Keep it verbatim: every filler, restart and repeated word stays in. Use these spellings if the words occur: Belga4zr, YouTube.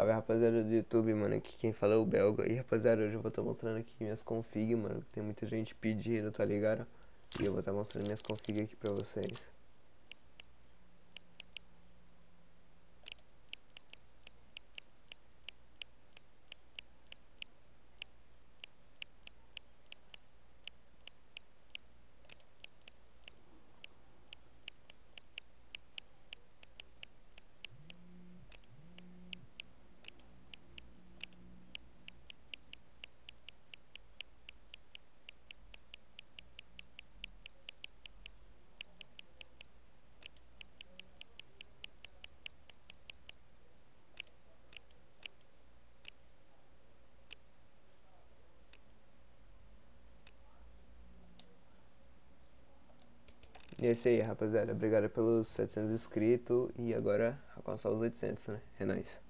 Salve, rapaziada do YouTube, mano, aqui quem fala é o Belga. E rapaziada, hoje eu vou estar tá mostrando aqui minhas config, mano, tem muita gente pedindo, tá ligado? E eu vou estar tá mostrando minhas config aqui pra vocês. E é isso aí, rapaziada. Obrigado pelos setecentos inscritos e agora alcançar os oitocentos, né? É nóis.